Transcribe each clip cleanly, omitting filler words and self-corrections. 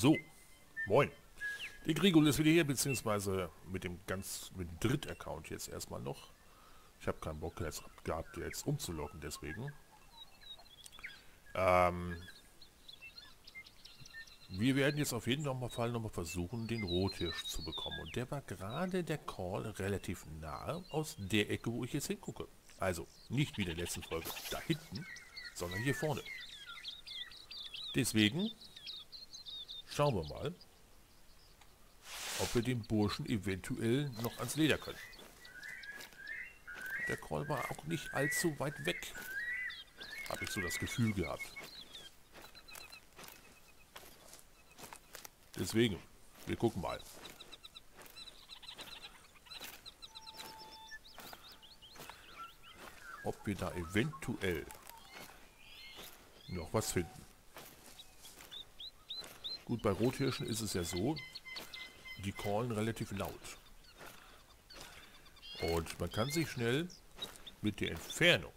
So, moin. Der Grigul ist wieder hier, beziehungsweise mit dem Dritt-Account jetzt erstmal noch. Ich habe keinen Bock gehabt, jetzt umzulocken, deswegen. Wir werden jetzt auf jeden Fall nochmal versuchen, den Rothirsch zu bekommen. Und der war gerade der Call relativ nahe aus der Ecke, wo ich jetzt hingucke. Also nicht wie in der letzten Folge da hinten, sondern hier vorne. Deswegen schauen wir mal, ob wir den Burschen eventuell noch ans Leder können. Der Call war auch nicht allzu weit weg. Habe ich so das Gefühl gehabt. Deswegen, wir gucken mal. Ob wir da eventuell noch was finden. Gut, bei Rothirschen ist es ja so, die callen relativ laut. Und man kann sich schnell mit der Entfernung,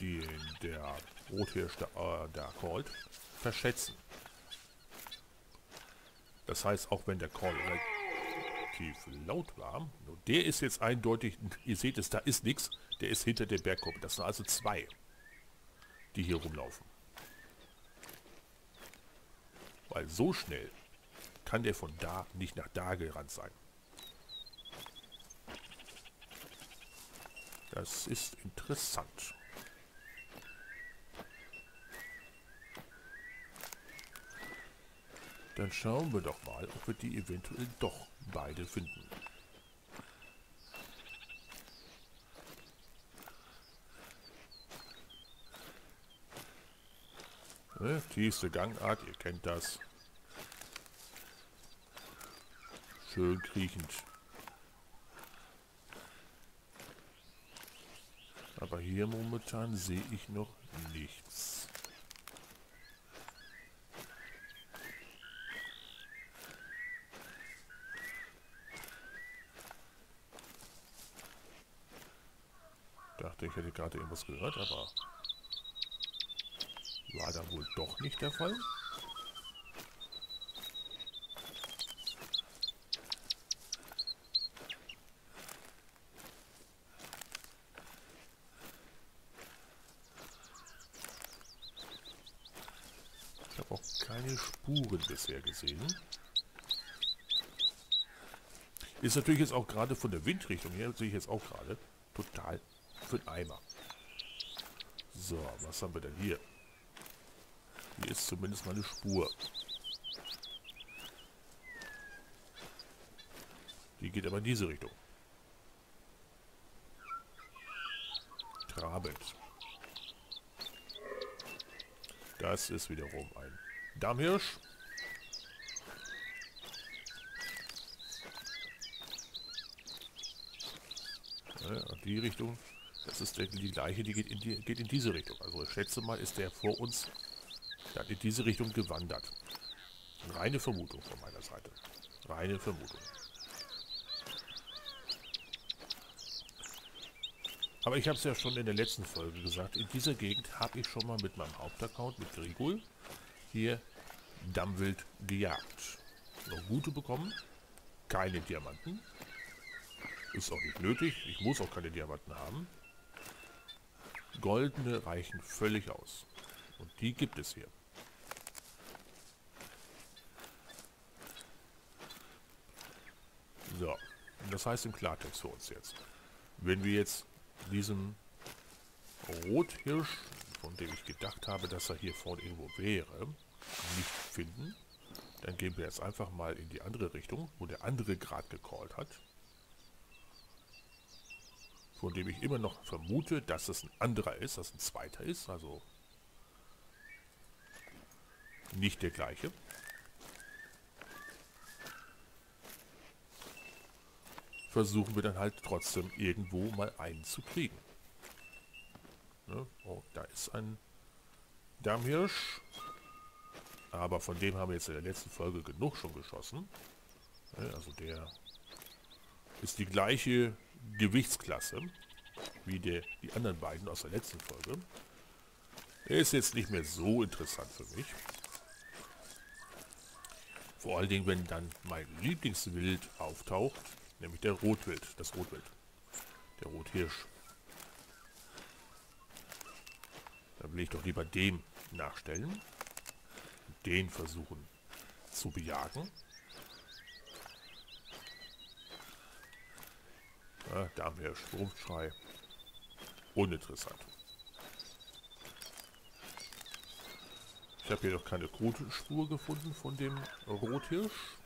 die der Rothirsch da callt, verschätzen. Das heißt, auch wenn der Call relativ laut war, der ist jetzt eindeutig, ihr seht es, da ist nichts, der ist hinter der Bergkuppe. Das sind also zwei, die hier rumlaufen. Weil so schnell kann der von da nicht nach da gerannt sein. Das ist interessant. Dann schauen wir doch mal, ob wir die eventuell doch beide finden. Ne, tiefste Gangart, ihr kennt das. Schön kriechend. Aber hier momentan sehe ich noch nichts. Dachte, ich hätte gerade irgendwas gehört, aber war da wohl doch nicht der Fall. Ich habe auch keine Spuren bisher gesehen. Ist natürlich jetzt auch gerade von der Windrichtung her, sehe ich jetzt auch gerade, total für den Eimer. So, was haben wir denn hier? Hier ist zumindest mal eine Spur. Die geht aber in diese Richtung. Trabend. Das ist wiederum ein Dammhirsch. Ja, die Richtung. Das ist die gleiche, die geht in diese Richtung. Also ich schätze mal, ist der vor uns dann in diese Richtung gewandert. Reine Vermutung von meiner Seite. Reine Vermutung. Aber ich habe es ja schon in der letzten Folge gesagt, in dieser Gegend habe ich schon mal mit meinem Hauptaccount, mit Grigul, hier Dammwild gejagt. Noch gute bekommen, keine Diamanten. Ist auch nicht nötig, ich muss auch keine Diamanten haben. Goldene reichen völlig aus. Und die gibt es hier. So, das heißt im Klartext für uns jetzt. Wenn wir jetzt diesen Rothirsch, von dem ich gedacht habe, dass er hier vorne irgendwo wäre, nicht finden, dann gehen wir jetzt einfach mal in die andere Richtung, wo der andere gerade gecallt hat. Von dem ich immer noch vermute, dass es ein anderer ist, dass es ein zweiter ist, also nicht der gleiche. Versuchen wir dann halt trotzdem irgendwo mal einen zu kriegen. Ne? Oh, da ist ein Dammhirsch. Aber von dem haben wir jetzt in der letzten Folge genug schon geschossen. Ne? Also der ist die gleiche Gewichtsklasse wie die anderen beiden aus der letzten Folge. Er ist jetzt nicht mehr so interessant für mich. Vor allen Dingen, wenn dann mein Lieblingswild auftaucht, nämlich der Rotwild, der Rothirsch. Da will ich doch lieber dem nachstellen, den versuchen zu bejagen. Ja, da haben wir Stromschrei. Uninteressant. Ich habe hier noch keine Krotenspur gefunden von dem Rothirsch.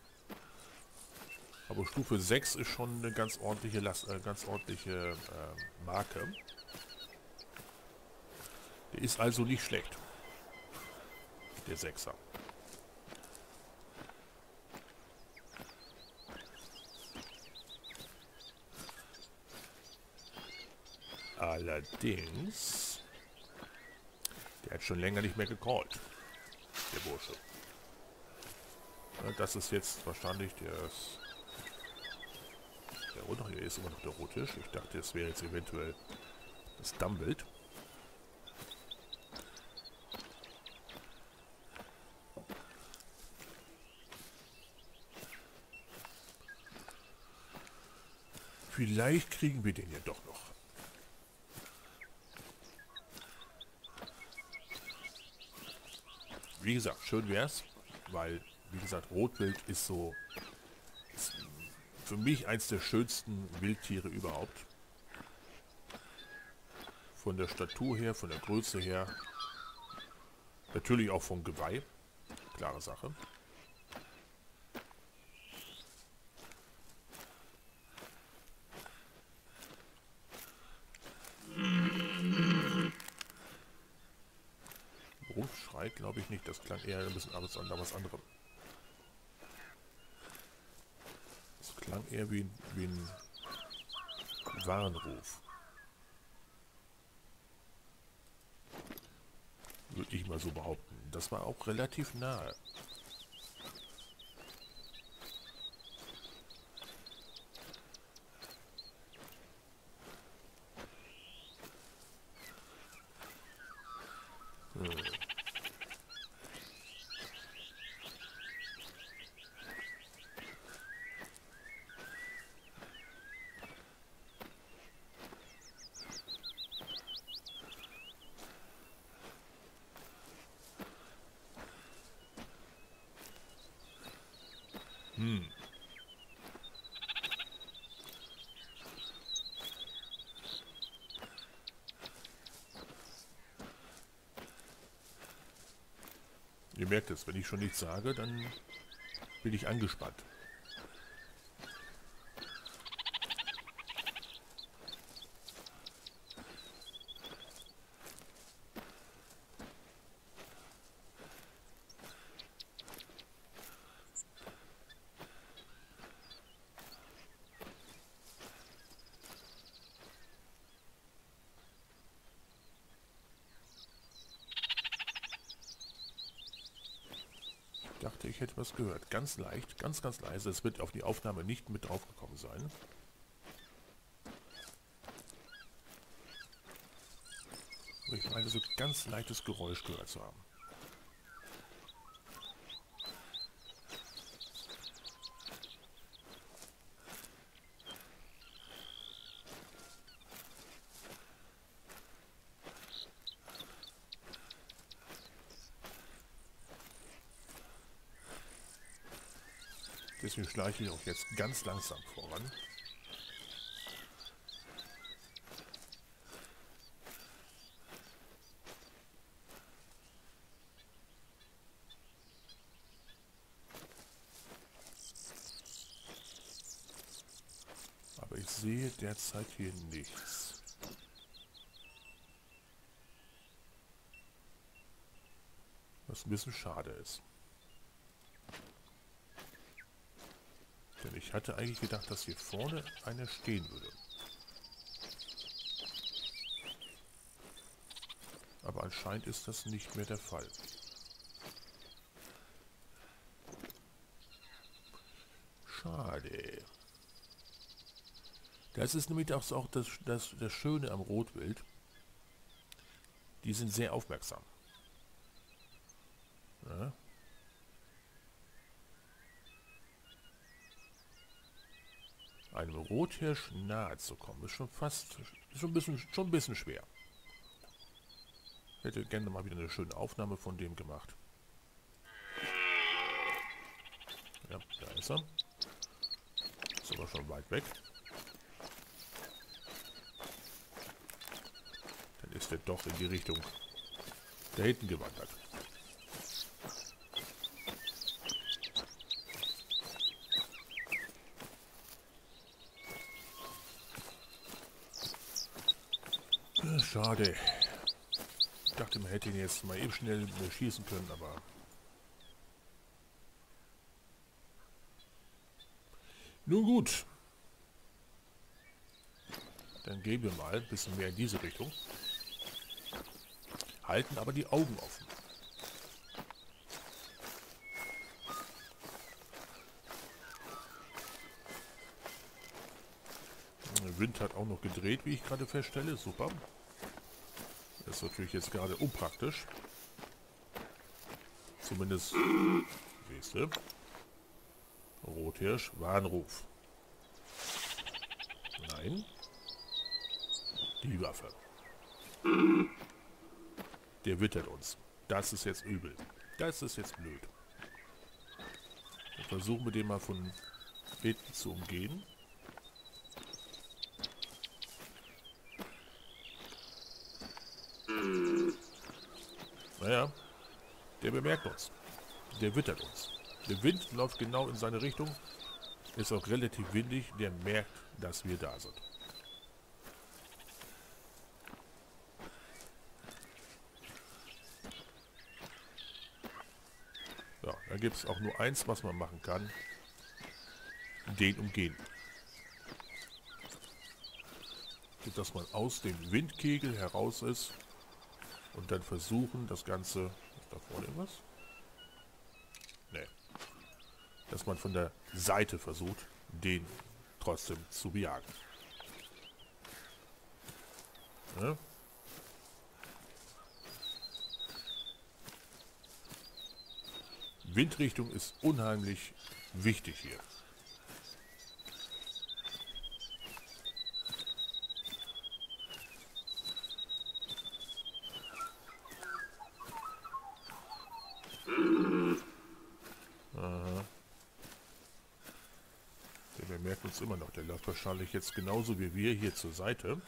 Aber Stufe 6 ist schon eine ganz ordentliche, Marke. Der ist also nicht schlecht. Der 6er. Allerdings, der hat schon länger nicht mehr gecallt, der Bursche. Ja, das ist jetzt wahrscheinlich der unter hier ist immer noch der Rothirsch. Ich dachte, das wäre jetzt eventuell das Dammwild. Vielleicht kriegen wir den ja doch noch. Wie gesagt, schön wär's, weil, wie gesagt, Rotwild ist so, ist für mich eins der schönsten Wildtiere überhaupt. Von der Statur her, von der Größe her, natürlich auch vom Geweih, klare Sache. Glaube ich nicht, das klang eher ein bisschen anders an was anderem. Das klang eher wie ein Warnruf. Würde ich mal so behaupten. Das war auch relativ nahe. Ihr merkt es, wenn ich schon nichts sage, dann bin ich angespannt. Ich hätte was gehört. Ganz leicht, ganz, ganz leise. Es wird auf die Aufnahme nicht mit draufgekommen sein. Aber ich meine, so ganz leichtes Geräusch gehört zu haben. Deswegen schleiche ich auch jetzt ganz langsam voran. Aber ich sehe derzeit hier nichts. Was ein bisschen schade ist. Denn ich hatte eigentlich gedacht, dass hier vorne einer stehen würde. Aber anscheinend ist das nicht mehr der Fall. Schade. Das ist nämlich auch das Schöne am Rotwild. Die sind sehr aufmerksam. Ja? einem Rothirsch nahe zu kommen. Ist schon fast, schon ein bisschen schwer. Hätte gerne mal wieder eine schöne Aufnahme von dem gemacht. Ja, da ist er. Ist aber schon weit weg. Dann ist er doch in die Richtung da hinten gewandert. Schade. Ich dachte, man hätte ihn jetzt mal eben schnell schießen können, aber nun gut. Dann gehen wir mal ein bisschen mehr in diese Richtung. Halten aber die Augen offen. Der Wind hat auch noch gedreht, wie ich gerade feststelle. Super. Das ist natürlich jetzt gerade unpraktisch. Zumindest, weißt du, Rothirsch, Warnruf. Nein. Die Waffe. Der wittert uns. Das ist jetzt übel. Das ist jetzt blöd. Ich versuche den mal von hinten zu umgehen. Naja, der bemerkt uns. Der wittert uns. Der Wind läuft genau in seine Richtung. Ist auch relativ windig. Der merkt, dass wir da sind. Ja, da gibt es auch nur eins, was man machen kann. Den umgehen. So, dass man aus dem Windkegel heraus ist. Und dann versuchen, das Ganze... Ist da vorne irgendwas? Nee. Dass man von der Seite versucht, den trotzdem zu bejagen. Ja. Windrichtung ist unheimlich wichtig hier. Immer noch, der läuft wahrscheinlich jetzt genauso wie wir hier zur Seite,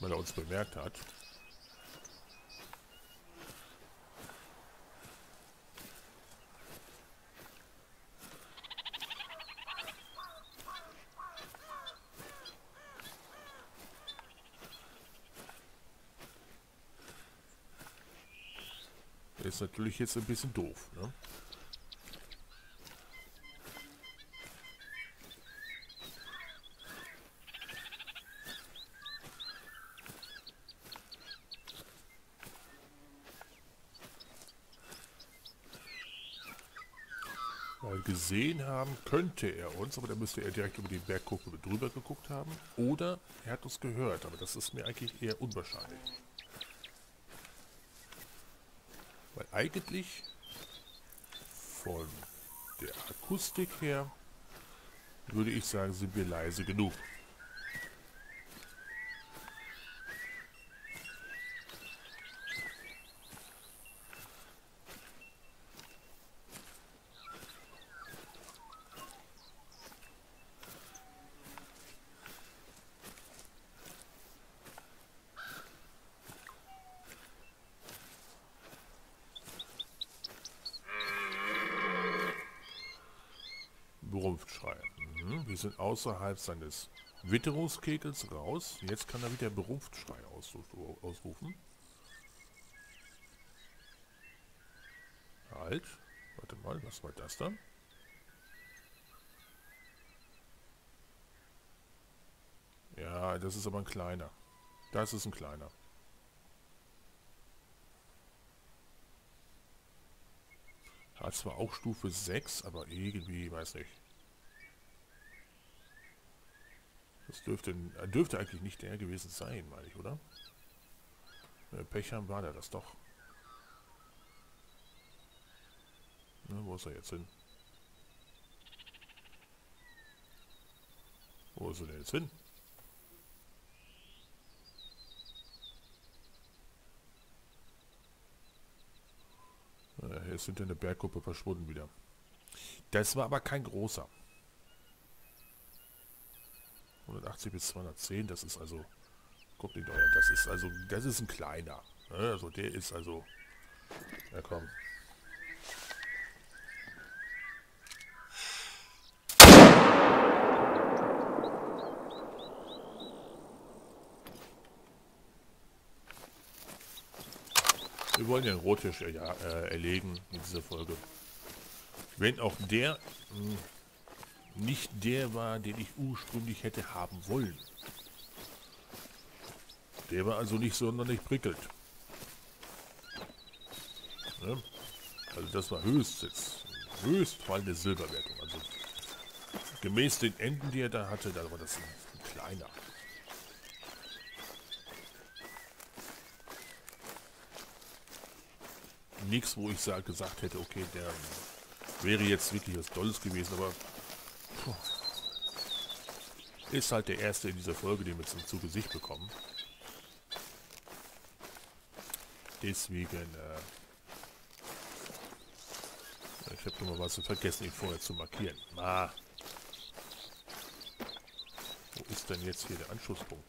weil er uns bemerkt hat. Der ist natürlich jetzt ein bisschen doof, ne? Gesehen haben könnte er uns, aber da müsste er direkt über die Bergkuppe drüber geguckt haben. Oder er hat uns gehört, aber das ist mir eigentlich eher unwahrscheinlich. Weil eigentlich von der Akustik her würde ich sagen, sind wir leise genug. Berumpftschreien. Wir sind außerhalb seines Witterungskegels raus. Jetzt kann er wieder Berumpftschrei ausrufen. Halt. Warte mal, was war das dann? Ja, das ist aber ein kleiner. Das ist ein kleiner. Hat zwar auch Stufe 6, aber irgendwie, weiß nicht. Das dürfte eigentlich nicht der gewesen sein, meine ich, oder? Pech haben war der das doch. Na, wo ist er jetzt hin? Wo ist er denn jetzt hin? Hier ist hinter der Bergkuppe verschwunden wieder. Das war aber kein großer. 180 bis 210, das ist also... Guckt nicht euer, das ist also... Das ist ein kleiner. Also der ist also... Na ja, komm. Wir wollen ja einen Rotfisch erlegen in dieser Folge. Wenn auch der nicht der war, den ich ursprünglich hätte haben wollen. Der war also nicht sonderlich prickelt. Ne? Also das war höchstens, höchstfall eine Silberwertung. Also gemäß den Enden, die er da hatte, da war das ein kleiner. Nichts, wo ich gesagt hätte, okay, der wäre jetzt wirklich was Tolles gewesen, aber puh, ist halt der erste in dieser Folge, den wir jetzt zu Gesicht bekommen. Deswegen, ich habe nochmal was vergessen, ihn vorher zu markieren. Wo ist denn jetzt hier der Anschlusspunkt?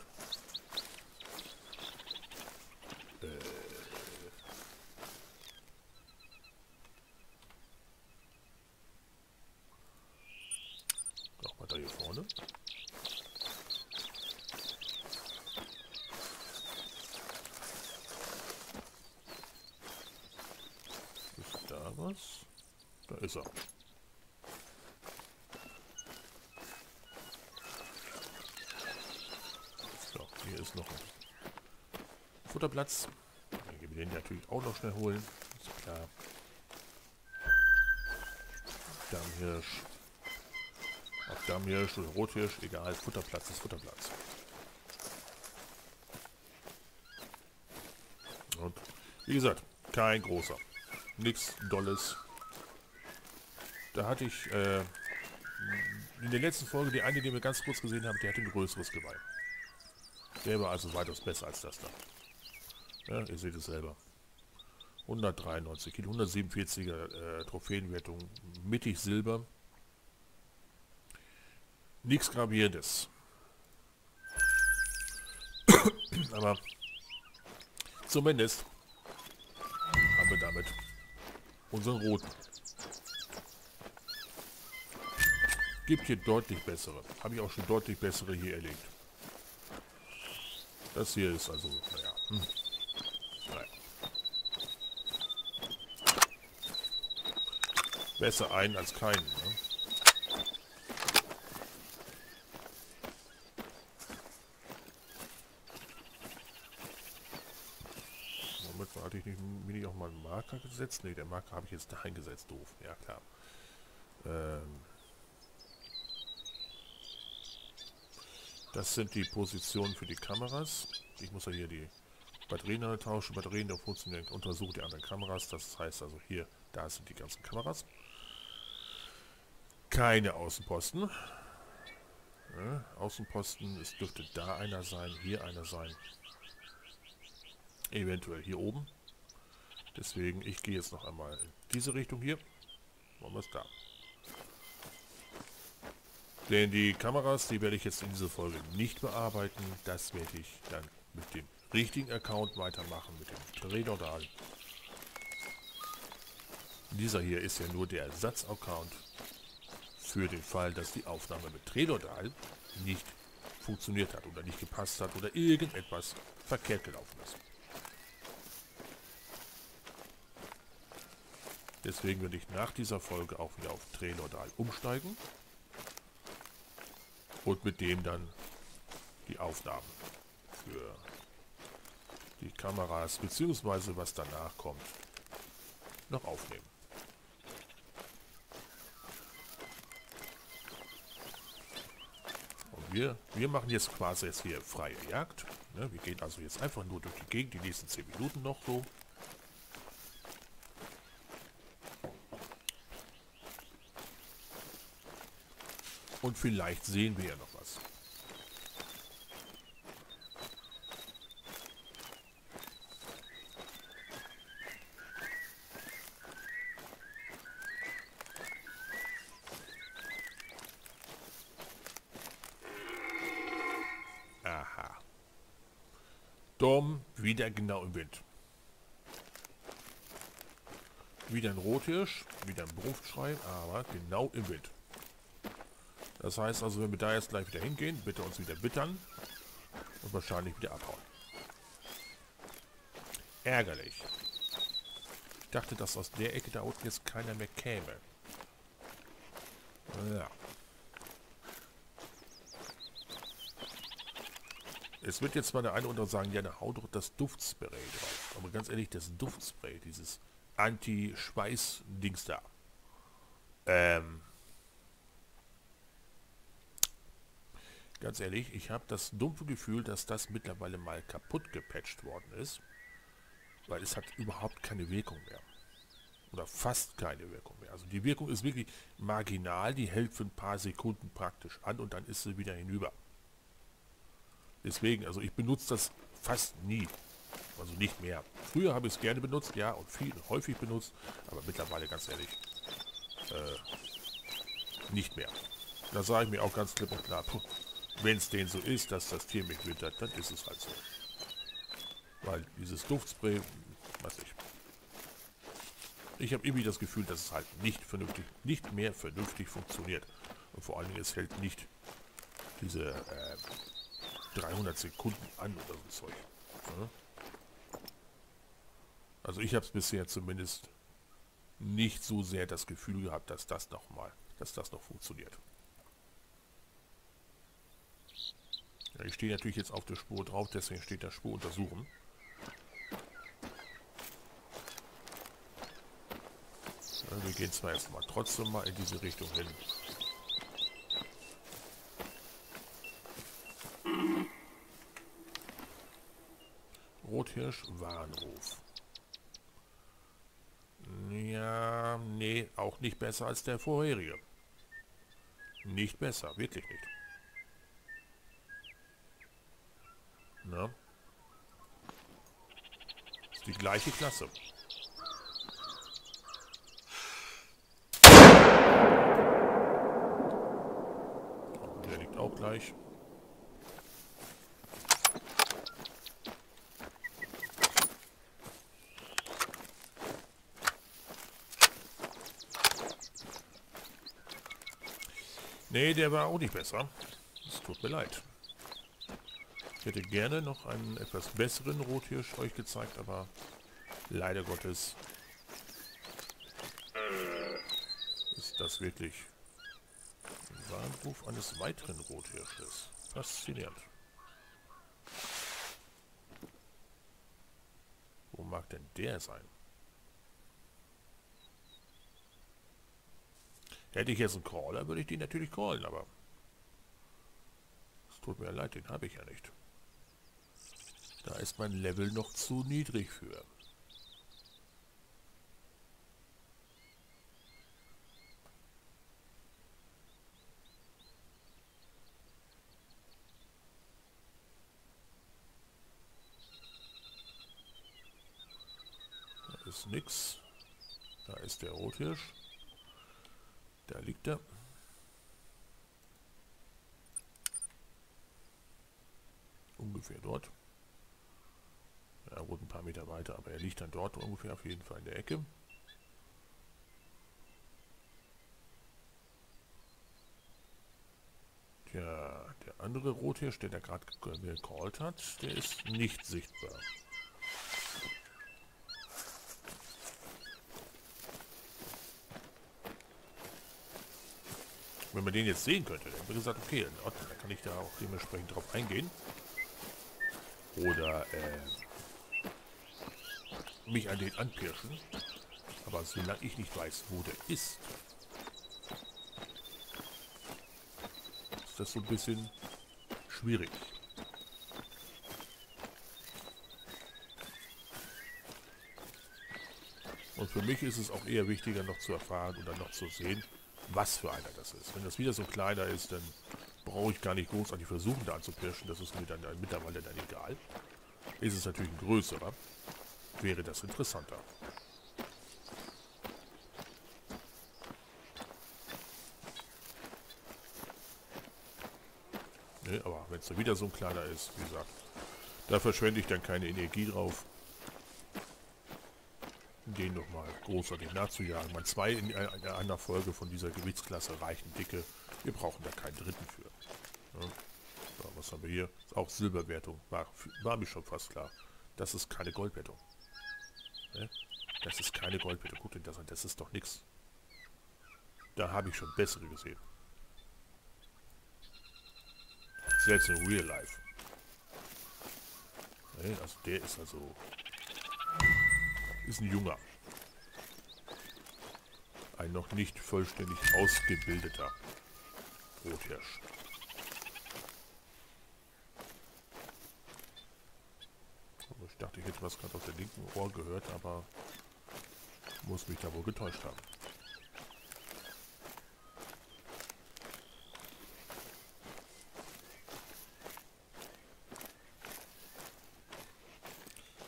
Da ist er. So, hier ist noch ein Futterplatz. Dann gehen wir den natürlich auch noch schnell holen. Ist klar. Dammhirsch. Ob Dammhirsch oder Rothirsch, egal. Futterplatz ist Futterplatz. Und wie gesagt, kein großer. Nichts Dolles. Da hatte ich in der letzten Folge die eine, die wir ganz kurz gesehen haben, die hatte ein größeres Geweih. Der war also weitaus besser als das da. Ja, ihr seht es selber. 193 Kilo, 147er Trophäenwertung, mittig Silber. Nichts Gravierendes. Aber zumindest haben wir damit unseren roten. Gibt hier deutlich bessere. Habe ich auch schon deutlich bessere hier erlegt. Das hier ist also, naja. Naja. Besser einen als keinen. Ne? Moment, hatte ich nicht, bin ich auch mal einen Marker gesetzt? Ne, der Marker habe ich jetzt da eingesetzt. Doof. Ja, klar. Das sind die Positionen für die Kameras. Ich muss ja hier die Batterien tauschen. Batterien, da funktionieren, untersuche die anderen Kameras. Das heißt also hier, da sind die ganzen Kameras. Keine Außenposten. Ja, Außenposten, es dürfte da einer sein, hier einer sein. Eventuell hier oben. Deswegen, ich gehe jetzt noch einmal in diese Richtung hier. Machen wir es da. Denn die Kameras, die werde ich jetzt in dieser Folge nicht bearbeiten. Das werde ich dann mit dem richtigen Account weitermachen, mit dem Trainerdal. Dieser hier ist ja nur der Ersatz-Account für den Fall, dass die Aufnahme mit Trainerdal nicht funktioniert hat oder nicht gepasst hat oder irgendetwas verkehrt gelaufen ist. Deswegen werde ich nach dieser Folge auch wieder auf Trainerdal umsteigen. Und mit dem dann die Aufnahmen für die Kameras, beziehungsweise was danach kommt, noch aufnehmen. Und wir machen jetzt quasi jetzt hier freie Jagd. Ne, wir gehen also jetzt einfach nur durch die Gegend, die nächsten 10 Minuten noch so. Und vielleicht sehen wir ja noch was. Sturm wieder genau im Wind. Wieder ein Rothirsch, wieder ein Brunftschrein, aber genau im Wind. Das heißt also, wenn wir da jetzt gleich wieder hingehen, bitte uns wieder bittern und wahrscheinlich wieder abhauen. Ärgerlich. Ich dachte, dass aus der Ecke da unten jetzt keiner mehr käme. Ja. Es wird jetzt mal der eine oder andere sagen, ja, na, hau doch das Duftspray drauf. Aber ganz ehrlich, das Duftspray, dieses Anti-Schweiß-Dings da. Ganz ehrlich, ich habe das dumpfe Gefühl, dass das mittlerweile mal kaputt gepatcht worden ist. Weil es hat überhaupt keine Wirkung mehr. Oder fast keine Wirkung mehr. Also die Wirkung ist wirklich marginal. Die hält für ein paar Sekunden praktisch an und dann ist sie wieder hinüber. Deswegen, also ich benutze das fast nie. Also nicht mehr. Früher habe ich es gerne benutzt, ja, und viel häufig benutzt. Aber mittlerweile, ganz ehrlich, nicht mehr. Da sage ich mir auch ganz klipp und klar, wenn es denen so ist, dass das Tier mich wintert, dann ist es halt so. Weil dieses Duftspray, weiß ich. Ich habe irgendwie das Gefühl, dass es halt nicht mehr vernünftig funktioniert. Und vor allen Dingen, es hält nicht diese 300 Sekunden an oder so Zeug. Ja? Also ich habe es bisher zumindest nicht so sehr das Gefühl gehabt, dass das noch funktioniert. Ja, ich stehe natürlich jetzt auf der Spur drauf, deswegen steht da Spur untersuchen. Ja, wir gehen zwar jetzt mal trotzdem mal in diese Richtung hin. Rothirsch, Warnruf. Ja, nee, auch nicht besser als der vorherige. Nicht besser, wirklich nicht. Na? Ist die gleiche Klasse. Und der liegt auch gleich. Nee, der war auch nicht besser. Es tut mir leid. Ich hätte gerne noch einen etwas besseren Rothirsch euch gezeigt, aber leider Gottes ist das wirklich ein Warnruf eines weiteren Rothirsches. Faszinierend. Wo mag denn der sein? Hätte ich jetzt einen Crawler, würde ich den natürlich crawlen, aber es tut mir leid, den habe ich ja nicht. Da ist mein Level noch zu niedrig für. Da ist nix. Da ist der Rothirsch. Da liegt er. Ungefähr dort. Ja, gut, ein paar Meter weiter, aber er liegt dann dort ungefähr auf jeden Fall in der Ecke. Tja, der andere Rothirsch, der gerade gecallt hat, der ist nicht sichtbar. Wenn man den jetzt sehen könnte, dann wäre gesagt, okay, in Ordnung, dann kann ich da auch dementsprechend drauf eingehen. Oder mich an den anpirschen. Aber solange ich nicht weiß, wo der ist, ist das so ein bisschen schwierig. Und für mich ist es auch eher wichtiger, noch zu erfahren oder noch zu sehen, was für einer das ist. Wenn das wieder so kleiner ist, dann brauche ich gar nicht großartig versuchen, da anzupirschen. Das ist mir dann mittlerweile dann egal. Ist es natürlich ein größerer, wäre das interessanter. Ne, aber wenn es dann wieder so ein kleiner ist, wie gesagt, Da verschwende ich dann keine Energie drauf. Den nochmal großartig nachzujagen. Mal zwei in einer Folge von dieser Gewichtsklasse reichen dicke. Wir brauchen da keinen dritten für. Ja. So, was haben wir hier? Ist auch Silberwertung. War mir schon fast klar. Das ist keine Goldwertung. Ja? Das ist keine Goldwertung. Guckt euch das an. Das ist doch nichts. Da habe ich schon bessere gesehen. Selbst in Real Life. Ja, also der ist also... Ist ein Junger. Ein noch nicht vollständig ausgebildeter Rothirsch. Ich dachte, ich hätte was gerade aus der linken Ohr gehört, aber muss mich da wohl getäuscht haben.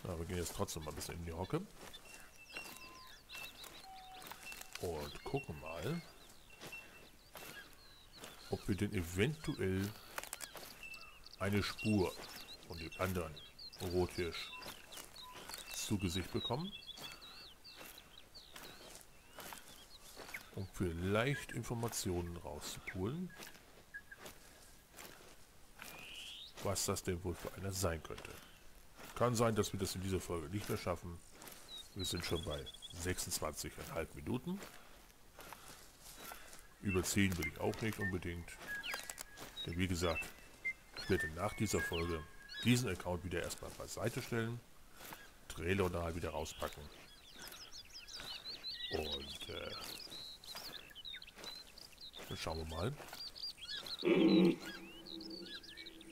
Na, wir gehen jetzt trotzdem mal ein bisschen in die Hocke. Und gucken mal, ob wir denn eventuell eine Spur von dem anderen Rothirsch zu Gesicht bekommen. Um vielleicht Informationen rauszupulen, was das denn wohl für einer sein könnte. Kann sein, dass wir das in dieser Folge nicht mehr schaffen. Wir sind schon bei 26,5 Minuten. Überziehen will ich auch nicht unbedingt. Denn wie gesagt, ich werde nach dieser Folge diesen Account wieder erstmal beiseite stellen. Trailer und nachher wieder rauspacken. Und dann schauen wir mal,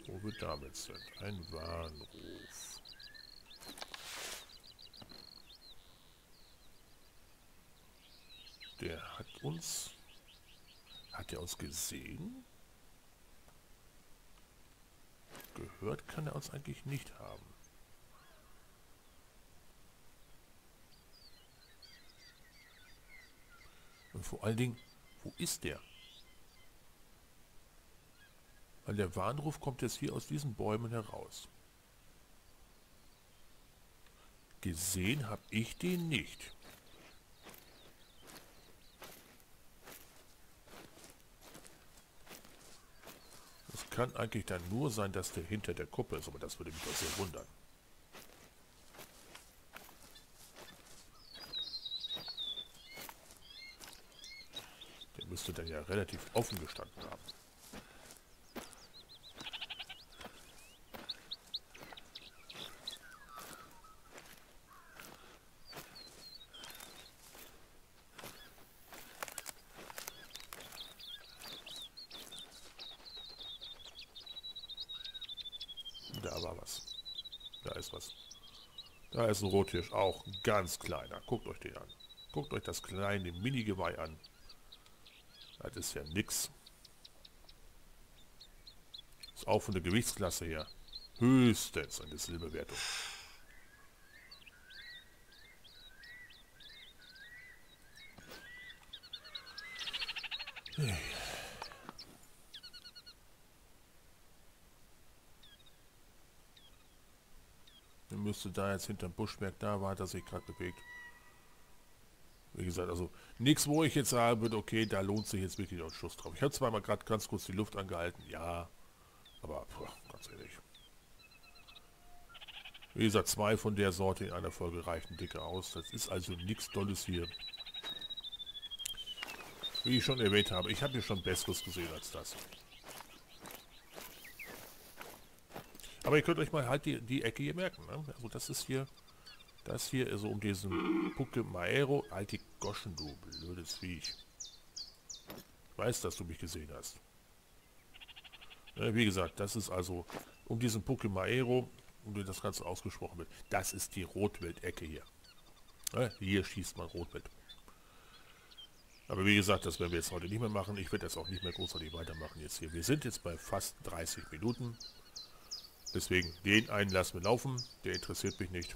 wo wir damit sind. Ein Warnruf. Der hat uns... Hat er uns gesehen? Gehört kann er uns eigentlich nicht haben. Und vor allen Dingen, wo ist der? Weil der Warnruf kommt jetzt hier aus diesen Bäumen heraus. Gesehen habe ich den nicht. Kann eigentlich dann nur sein, dass der hinter der Kuppe ist, aber das würde mich doch sehr wundern. Der müsste dann ja relativ offen gestanden haben. Da ist ein Rothirsch, auch ein ganz kleiner. Guckt euch den an. Guckt euch das kleine Mini-Geweih an. Das ist ja nix. Ist auch von der Gewichtsklasse her höchstens eine Silberwertung. Müsste da jetzt hinterm Buschwerk, da war, dass ich gerade bewegt. Wie gesagt, also nichts, wo ich jetzt sagen würde, okay, da lohnt sich jetzt wirklich noch ein Schuss drauf. Ich habe zweimal gerade ganz kurz die Luft angehalten, ja, aber ganz ehrlich. Wie gesagt, zwei von der Sorte in einer Folge reichen dicke aus. Das ist also nichts Dolles hier. Wie ich schon erwähnt habe, ich habe hier schon Besseres gesehen als das. Aber ihr könnt euch mal halt die Ecke hier merken, ne? Also das ist hier, das hier, also um diesen Pucke Maero, alte Goschen, du blödes Viech. Ich weiß, dass du mich gesehen hast. Ne, wie gesagt, das ist also um diesen Pucke Maero, um den das Ganze ausgesprochen wird. Das ist die Rotwild-Ecke hier. Ne, hier schießt man Rotwild. Aber wie gesagt, das werden wir jetzt heute nicht mehr machen. Ich werde das auch nicht mehr großartig weitermachen jetzt hier. Wir sind jetzt bei fast 30 Minuten. Deswegen, den einen lassen wir laufen, der interessiert mich nicht.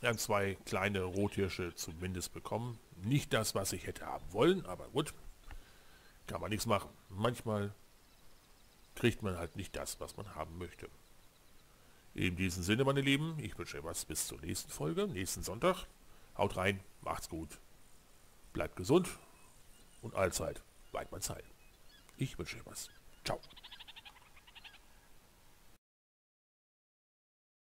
Wir haben zwei kleine Rothirsche zumindest bekommen. Nicht das, was ich hätte haben wollen, aber gut, kann man nichts machen. Manchmal kriegt man halt nicht das, was man haben möchte. In diesem Sinne, meine Lieben, ich wünsche was bis zur nächsten Folge, nächsten Sonntag. Haut rein, macht's gut, bleibt gesund und allzeit weit mein Zeil. Ich wünsche was. Ciao.